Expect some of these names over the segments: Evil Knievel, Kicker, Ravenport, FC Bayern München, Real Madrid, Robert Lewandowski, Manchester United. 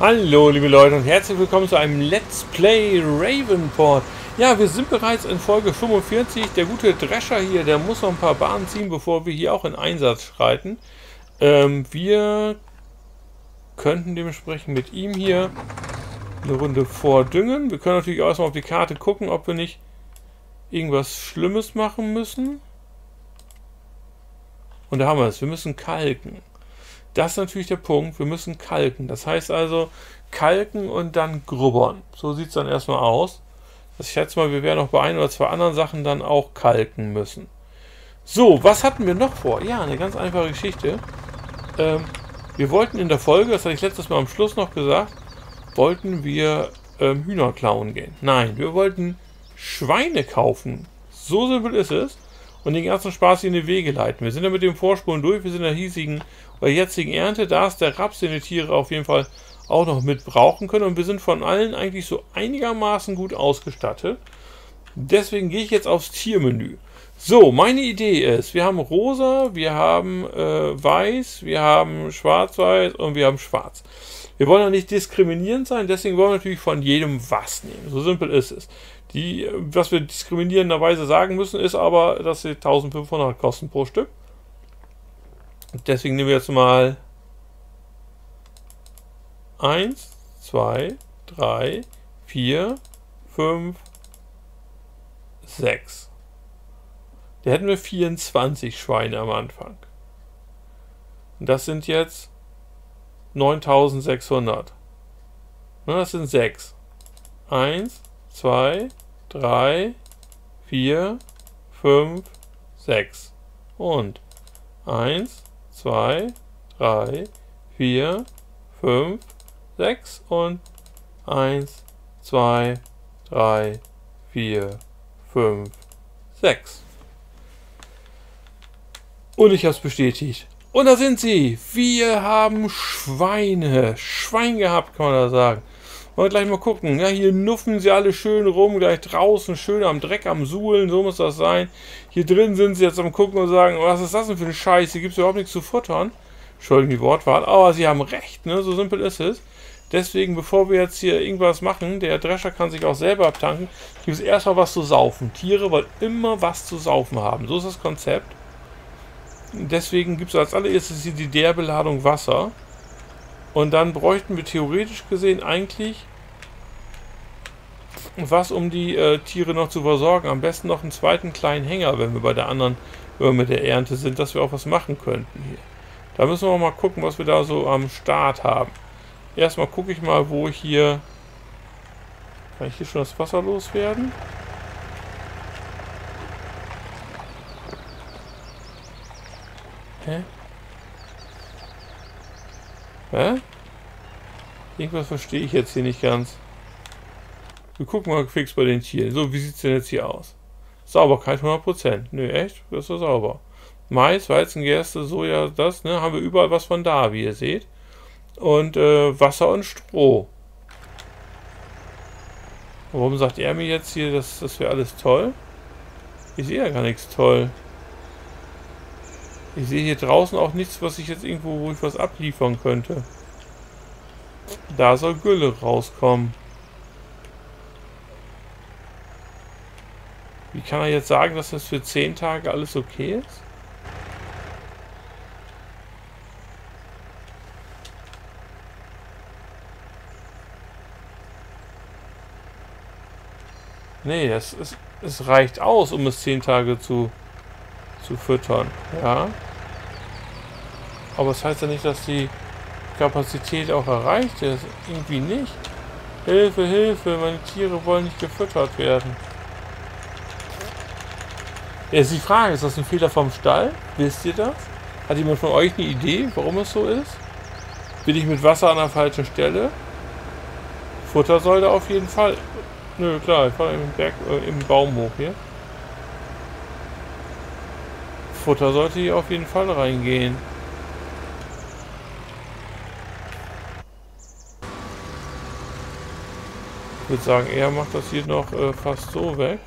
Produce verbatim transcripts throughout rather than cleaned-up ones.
Hallo liebe Leute und herzlich willkommen zu einem Let's Play Ravenport. Ja, wir sind bereits in Folge fünfundvierzig. Der gute Drescher hier, der muss noch ein paar Bahnen ziehen, bevor wir hier auch in Einsatz schreiten. Ähm, wir könnten dementsprechend mit ihm hier eine Runde vordüngen. Wir können natürlich auch erstmal auf die Karte gucken, ob wir nicht irgendwas Schlimmes machen müssen. Und da haben wir es. Wir müssen kalken. Das ist natürlich der Punkt, wir müssen kalken. Das heißt also, kalken und dann grubbern. So sieht es dann erstmal aus. Ich schätze mal, wir werden noch bei ein oder zwei anderen Sachen dann auch kalken müssen. So, was hatten wir noch vor? Ja, eine ganz einfache Geschichte. Ähm, wir wollten in der Folge, das hatte ich letztes Mal am Schluss noch gesagt, wollten wir ähm, Hühner klauen gehen. Nein, wir wollten Schweine kaufen. So simpel ist es. Und den ganzen Spaß hier in den Wege leiten. Wir sind ja mit dem Vorspulen durch, wir sind in der hiesigen bei jetzigen Ernte, da ist der Raps, den die Tiere auf jeden Fall auch noch mit brauchen können. Und wir sind von allen eigentlich so einigermaßen gut ausgestattet. Deswegen gehe ich jetzt aufs Tiermenü. So, meine Idee ist, wir haben rosa, wir haben äh, weiß, wir haben schwarz-weiß und wir haben schwarz. Wir wollen ja nicht diskriminierend sein, deswegen wollen wir natürlich von jedem was nehmen. So simpel ist es. Die, was wir diskriminierenderweise sagen müssen, ist aber, dass sie eintausendfünfhundert kosten pro Stück. Deswegen nehmen wir jetzt mal eins, zwei, drei, vier, fünf, sechs. Da hätten wir vierundzwanzig Schweine am Anfang. Und das sind jetzt neuntausendsechshundert. Das sind sechs. eins, zwei, drei, vier, fünf, sechs. Und eins, zwei, drei, vier, fünf, sechs und eins, zwei, drei, vier, fünf, sechs. Und ich habe es bestätigt. Und da sind sie. Wir haben Schweine. Schwein gehabt, kann man da sagen. Wollen wir gleich mal gucken. Ja, hier nuffen sie alle schön rum, gleich draußen, schön am Dreck, am Suhlen, so muss das sein. Hier drin sind sie jetzt am Gucken und sagen, was ist das denn für eine Scheiße, hier gibt es überhaupt nichts zu futtern. Entschuldigung die Wortwahl, aber sie haben recht, ne? So simpel ist es. Deswegen, bevor wir jetzt hier irgendwas machen, der Drescher kann sich auch selber abtanken, gibt es erstmal was zu saufen. Tiere wollen immer was zu saufen haben, so ist das Konzept. Deswegen gibt es als allererstes hier die Derbeladung Wasser. Und dann bräuchten wir theoretisch gesehen eigentlich was, um die äh, Tiere noch zu versorgen. Am besten noch einen zweiten kleinen Hänger, wenn wir bei der anderen, wenn wir mit der Ernte sind, dass wir auch was machen könnten hier. Da müssen wir mal gucken, was wir da so am Start haben. Erstmal gucke ich mal, wo ich hier... Kann ich hier schon das Wasser loswerden? Hä? Hä? Irgendwas verstehe ich jetzt hier nicht ganz. Wir gucken mal fix bei den Tieren. So, wie sieht es denn jetzt hier aus? Sauberkeit hundert Prozent. Nö, echt? Das ist so sauber. Mais, Weizen, Gerste, Soja, das, ne? Haben wir überall was von da, wie ihr seht. Und äh, Wasser und Stroh. Warum sagt er mir jetzt hier, dass das wäre alles toll? Ich sehe ja gar nichts toll. Ich sehe hier draußen auch nichts, was ich jetzt irgendwo, wo ich was abliefern könnte. Da soll Gülle rauskommen. Wie kann er jetzt sagen, dass das für zehn Tage alles okay ist? Nee, das ist, es reicht aus, um es zehn Tage zu... zu füttern, ja. Aber es das heißt ja nicht, dass die Kapazität auch erreicht ist. Irgendwie nicht. Hilfe, Hilfe, meine Tiere wollen nicht gefüttert werden. Jetzt die Frage, ist das ein Fehler vom Stall? Wisst ihr das? Hat jemand von euch eine Idee, warum es so ist? Bin ich mit Wasser an der falschen Stelle? Futter sollte auf jeden Fall... Nö, klar, ich fahre im, Berg, äh, im Baum hoch hier. Futter sollte hier auf jeden Fall reingehen. Ich würde sagen, er macht das hier noch äh, fast so weg.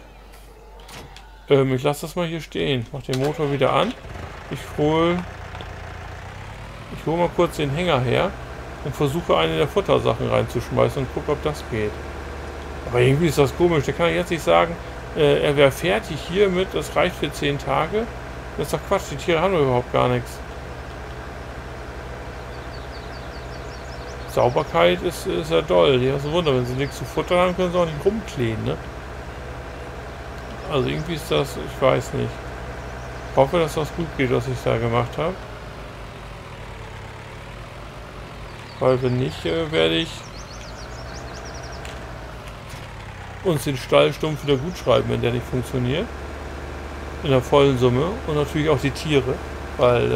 Ähm, ich lasse das mal hier stehen. Ich mache den Motor wieder an. Ich hole... Ich hole mal kurz den Hänger her. und versuche, eine der Futtersachen reinzuschmeißen und gucke, ob das geht. Aber irgendwie ist das komisch. Der kann jetzt nicht sagen, äh, er wäre fertig hiermit, das reicht für zehn Tage. Das ist doch Quatsch, die Tiere haben überhaupt gar nichts. Sauberkeit ist, ist ja doll. Die ist ein Wunder, wenn sie nichts zu futtern haben, können sie auch nicht rumkleben, ne? Also irgendwie ist das, ich weiß nicht. Ich hoffe, dass das gut geht, was ich da gemacht habe. Weil wenn nicht, äh, werde ich uns den Stallstumpf wieder gut schreiben, wenn der nicht funktioniert. In der vollen Summe und natürlich auch die Tiere, weil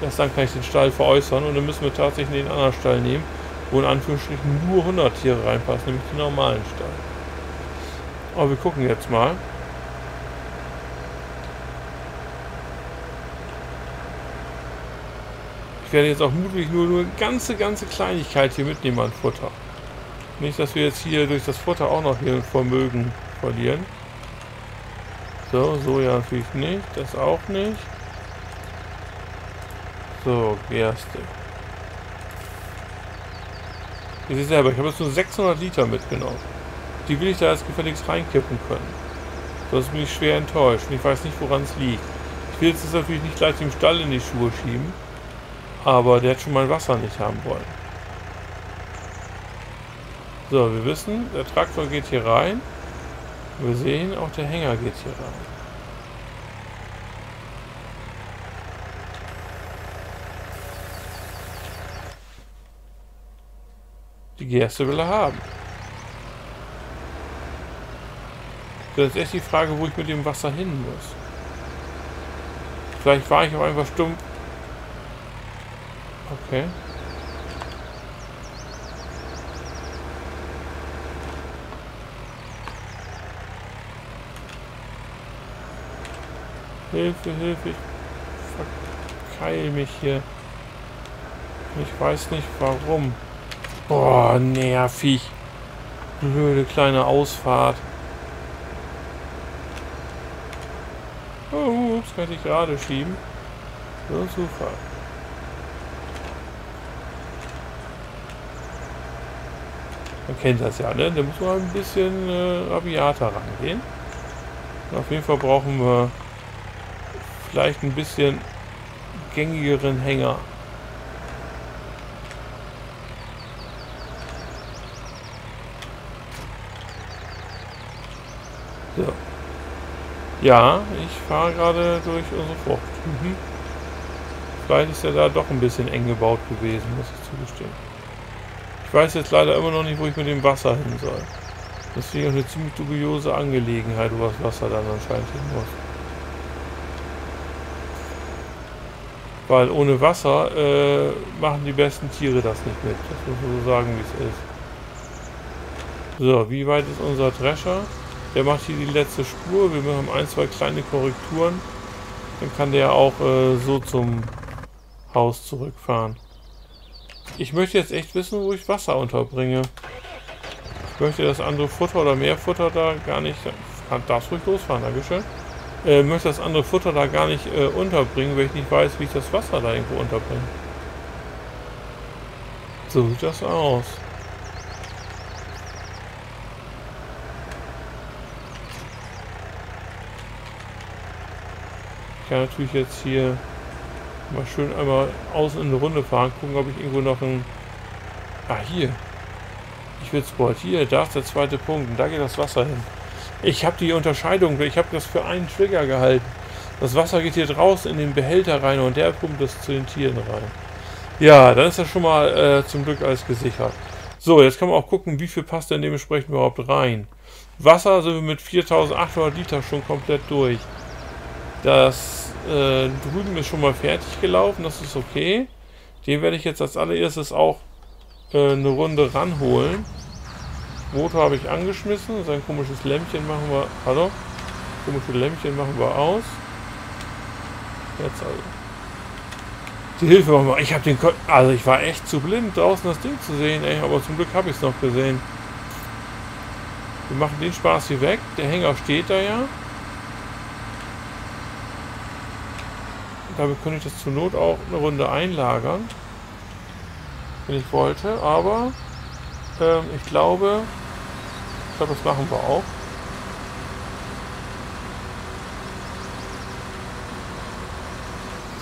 äh, erst dann kann ich den Stall veräußern und dann müssen wir tatsächlich den anderen Stall nehmen, wo in Anführungsstrichen nur hundert Tiere reinpassen, nämlich den normalen Stall. Aber wir gucken jetzt mal. Ich werde jetzt auch mutwillig nur, nur eine ganze, ganze Kleinigkeit hier mitnehmen an Futter. Nicht, dass wir jetzt hier durch das Futter auch noch hier ein Vermögen verlieren. So, Soja natürlich nicht, das auch nicht. So, Gerste. Ihr seht selber, ich habe jetzt nur sechshundert Liter mitgenommen. Die will ich da jetzt gefälligst reinkippen können. Sonst bin ich schwer enttäuscht und ich weiß nicht, woran es liegt. Ich will jetzt das natürlich nicht gleich dem Stall in die Schuhe schieben, aber der hat schon mein Wasser nicht haben wollen. So, wir wissen, der Traktor geht hier rein. Wir sehen, auch der Hänger geht hier rein. Die Gerste will er haben. Das ist echt die Frage, wo ich mit dem Wasser hin muss. Vielleicht war ich auch einfach stumpf. Okay. Hilfe, Hilfe, ich verkeil mich hier. Ich weiß nicht warum. Boah, nervig. Blöde kleine Ausfahrt. Oh, ups, kann ich gerade schieben. So, super. Man kennt das ja, ne? Da muss man ein bisschen äh, rabiater rangehen. Und auf jeden Fall brauchen wir vielleicht ein bisschen gängigeren Hänger. So. Ja, ich fahre gerade durch unsere Frucht. Mhm. Vielleicht ist er da doch ein bisschen eng gebaut gewesen, muss ich zugestehen. Ich weiß jetzt leider immer noch nicht, wo ich mit dem Wasser hin soll. Das ist eine ziemlich dubiose Angelegenheit, wo das Wasser dann anscheinend hin muss. Weil ohne Wasser äh, machen die besten Tiere das nicht mit. Das muss man so sagen, wie es ist. So, wie weit ist unser Drescher? Der macht hier die letzte Spur. Wir machen ein, zwei kleine Korrekturen. Dann kann der auch äh, so zum Haus zurückfahren. Ich möchte jetzt echt wissen, wo ich Wasser unterbringe. Ich möchte das andere Futter oder mehr Futter da gar nicht... Darfst ruhig losfahren, Dankeschön. Äh, möchte das andere Futter da gar nicht äh, unterbringen, weil ich nicht weiß, wie ich das Wasser da irgendwo unterbringe. So sieht das aus. Ich kann natürlich jetzt hier mal schön einmal außen in eine Runde fahren, gucken, ob ich irgendwo noch ein... Ah, hier. Ich will Sport. Hier, da ist der zweite Punkt. Und da geht das Wasser hin. Ich habe die Unterscheidung, ich habe das für einen Trigger gehalten. Das Wasser geht hier draußen in den Behälter rein und der pumpt es zu den Tieren rein. Ja, dann ist das schon mal äh, zum Glück alles gesichert. So, jetzt kann man auch gucken, wie viel passt denn dementsprechend überhaupt rein. Wasser sind wir mit viertausendachthundert Liter schon komplett durch. Das äh, drüben ist schon mal fertig gelaufen, das ist okay. Den werde ich jetzt als allererstes auch äh, eine Runde ranholen. Motor habe ich angeschmissen, sein komisches Lämpchen machen wir, hallo, komische Lämpchen machen wir aus. Jetzt also. Die Hilfe machen wir, ich habe den, Ko also ich war echt zu blind draußen das Ding zu sehen, ey, aber zum Glück habe ich es noch gesehen. Wir machen den Spaß hier weg, der Hänger steht da ja. Damit könnte ich das zur Not auch eine Runde einlagern. wenn ich wollte, aber ähm, ich glaube, ich glaube, das machen wir auch.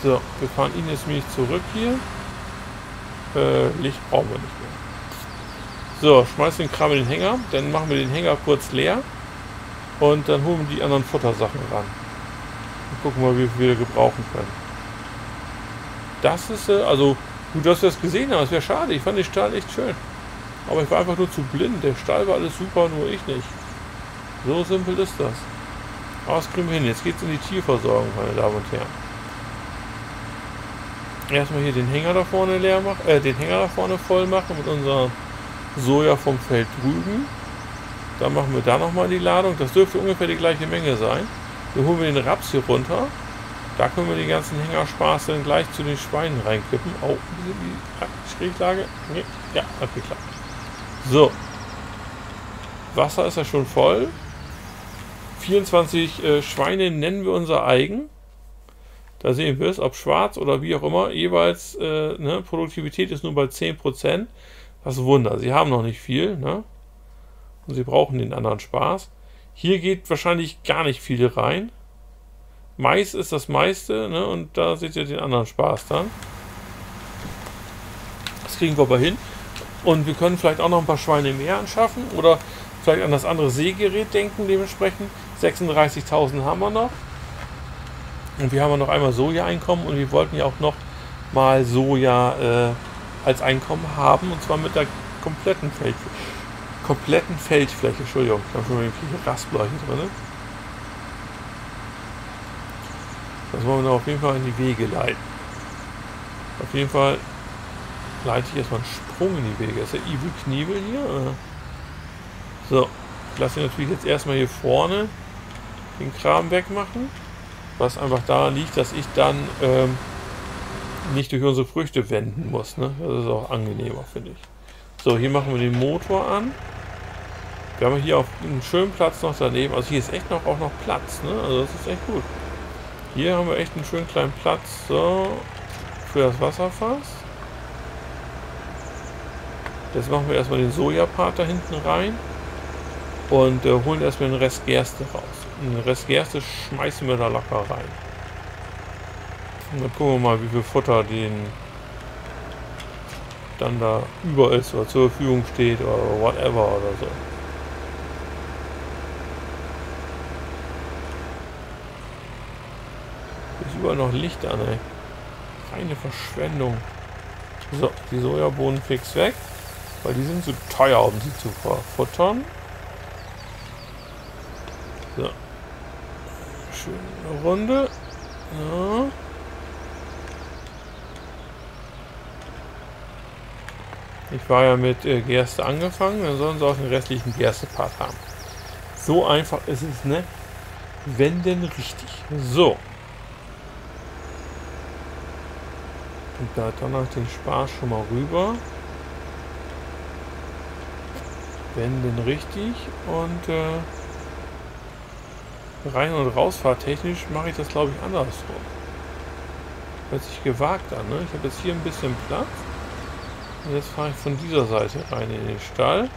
So, wir fahren ihn jetzt nämlich zurück hier. Äh, Licht brauchen wir nicht mehr. So, schmeißen den Kram in den Hänger, dann machen wir den Hänger kurz leer und dann holen wir die anderen Futtersachen ran. Und gucken mal, wie wir gebrauchen können. Das ist, also gut, dass wir das gesehen haben, das wäre schade. Ich fand den Stall echt schön. Aber ich war einfach nur zu blind. Der Stall war alles super, nur ich nicht. So simpel ist das. Aber das kriegen wir hin. Jetzt geht es in die Tierversorgung, meine Damen und Herren. Erstmal hier den Hänger da vorne leer machen, äh, den Hänger da vorne voll machen mit unserer Soja vom Feld drüben. Dann machen wir da nochmal die Ladung. Das dürfte ungefähr die gleiche Menge sein. Dann holen wir den Raps hier runter. Da können wir den ganzen Hängerspaß dann gleich zu den Schweinen reinkippen. Oh, die Schräglage. Nee. Ja, hat geklappt. So. Wasser ist ja schon voll. vierundzwanzig äh, Schweine nennen wir unser eigen. Da sehen wir es, ob schwarz oder wie auch immer, jeweils, äh, ne, Produktivität ist nur bei zehn Prozent. Das ist ein Wunder, sie haben noch nicht viel, ne? Und sie brauchen den anderen Spaß. Hier geht wahrscheinlich gar nicht viel rein. Mais ist das meiste, ne? Und da seht ihr den anderen Spaß dann. Das kriegen wir aber hin. Und wir können vielleicht auch noch ein paar Schweine mehr anschaffen oder vielleicht an das andere Sägerät denken dementsprechend. sechsunddreißigtausend haben wir noch. Und wir haben ja noch einmal Soja-Einkommen und wir wollten ja auch noch mal Soja äh, als Einkommen haben, und zwar mit der kompletten Feldfläche. Kompletten Feldfläche, Entschuldigung, ich habe schon mal den Raspler hier drin. Das wollen wir noch auf jeden Fall in die Wege leiten. Auf jeden Fall leite ich erstmal einen Sprung in die Wege. Ist der Evil Knievel hier? Oder? So, ich lasse ihn natürlich jetzt erstmal hier vorne den Kram wegmachen. Was einfach daran liegt, dass ich dann ähm, nicht durch unsere Früchte wenden muss. Ne? Das ist auch angenehmer, finde ich. So, hier machen wir den Motor an. Wir haben hier auch einen schönen Platz noch daneben. Also hier ist echt noch, auch noch Platz. Ne? Also das ist echt gut. Hier haben wir echt einen schönen kleinen Platz so, für das Wasserfass. Jetzt machen wir erstmal den Sojapart da hinten rein. Und äh, holen erstmal den Rest Gerste raus. Den Rest Gerste schmeißen wir da locker rein. Und dann gucken wir mal, wie viel Futter denen dann da über ist oder zur Verfügung steht oder whatever oder so. Ist überall noch Licht an, ey. Keine Verschwendung. So, die Sojabohnen fix weg, weil die sind zu teuer, um sie zu verfuttern. So. Schöne Runde. So. Ich war ja mit äh, Gerste angefangen, dann sollen sie auch den restlichen Gerste-Part haben. So einfach ist es, ne? Wenn denn richtig. So. Und da dann noch den Spaß schon mal rüber. Wenn denn richtig. Und äh, Rein- und Rausfahrtechnisch mache ich das, glaube ich, andersrum. Hört sich gewagt an, ne? Ich habe jetzt hier ein bisschen Platz. Und jetzt fahre ich von dieser Seite rein in den Stall. Und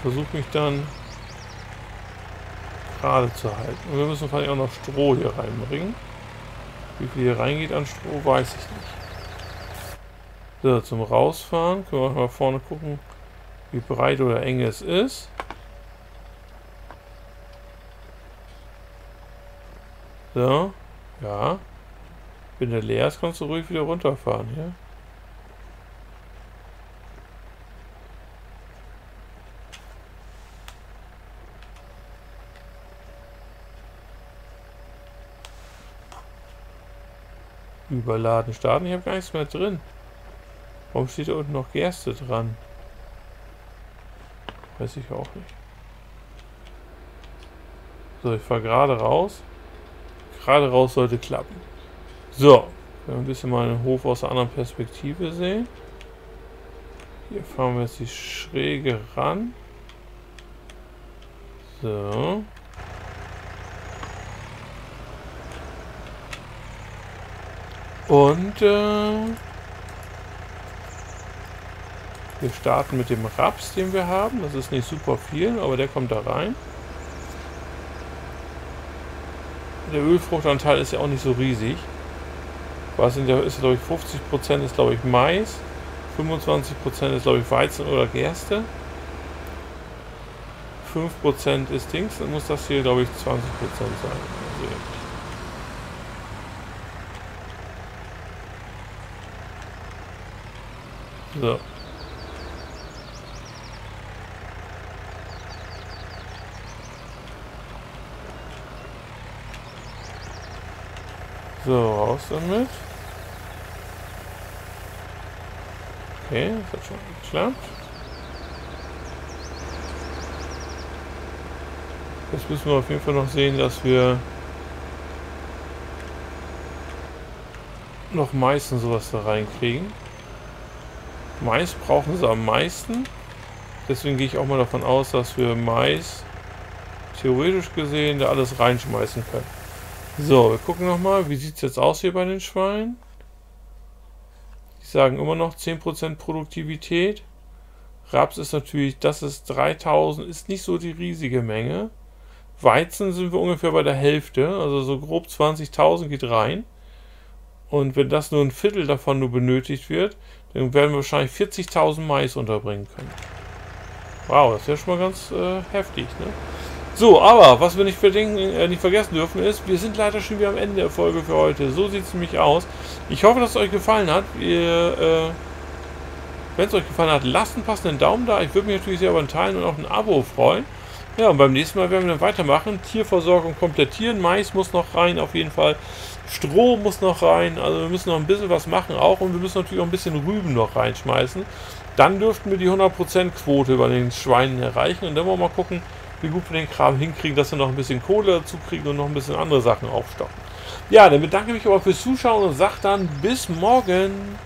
versuche mich dann gerade zu halten. Und wir müssen vielleicht auch noch Stroh hier reinbringen. Wie viel hier reingeht an Stroh, weiß ich nicht. So, zum Rausfahren können wir mal vorne gucken, wie breit oder eng es ist. So, ja. Wenn der leer ist, kannst du ruhig wieder runterfahren, ja? Überladen starten, ich habe gar nichts mehr drin. Warum steht da unten noch Gerste dran? Weiß ich auch nicht. So, ich fahre gerade raus. Gerade raus sollte klappen. So, wenn wir ein bisschen mal den Hof aus einer anderen Perspektive sehen. Hier fahren wir jetzt die Schräge ran. So. Und äh, wir starten mit dem Raps, den wir haben. Das ist nicht super viel, aber der kommt da rein. Der Ölfruchtanteil ist ja auch nicht so riesig. Was in der ist, glaube ich, fünfzig Prozent ist, glaube ich, Mais. fünfundzwanzig Prozent ist, glaube ich, Weizen oder Gerste. fünf Prozent ist Dings. Dann muss das hier, glaube ich, zwanzig Prozent sein. Also, so. So, raus damit. Okay, das hat schon geklappt. Jetzt müssen wir auf jeden Fall noch sehen, dass wir noch Mais und sowas da reinkriegen. Mais brauchen sie am meisten. Deswegen gehe ich auch mal davon aus, dass wir Mais theoretisch gesehen da alles reinschmeißen können. So, wir gucken nochmal, wie sieht es jetzt aus hier bei den Schweinen? Die sagen immer noch zehn Prozent Produktivität. Raps ist natürlich, das ist dreitausend, ist nicht so die riesige Menge. Weizen sind wir ungefähr bei der Hälfte, also so grob zwanzigtausend geht rein. Und wenn das nur ein Viertel davon nur benötigt wird, dann werden wir wahrscheinlich vierzigtausend Mais unterbringen können. Wow, das ist ja schon mal ganz äh, heftig, ne? So, aber was wir nicht, verdenken, äh, nicht vergessen dürfen ist, wir sind leider schon wieder am Ende der Folge für heute. So sieht es nämlich aus. Ich hoffe, dass es euch gefallen hat. Äh, wenn es euch gefallen hat, lasst einen passenden Daumen da. Ich würde mich natürlich sehr über ein Teilen und auch ein Abo freuen. Ja, und beim nächsten Mal werden wir dann weitermachen. Tierversorgung komplettieren. Mais muss noch rein, auf jeden Fall. Stroh muss noch rein. Also wir müssen noch ein bisschen was machen auch. Und wir müssen natürlich auch ein bisschen Rüben noch reinschmeißen. Dann dürften wir die hundert Prozent Quote bei den Schweinen erreichen. Und dann wollen wir mal gucken, wie gut wir den Kram hinkriegen, dass wir noch ein bisschen Kohle dazu kriegen und noch ein bisschen andere Sachen aufstocken. Ja, dann bedanke ich mich aber fürs Zuschauen und sage dann bis morgen.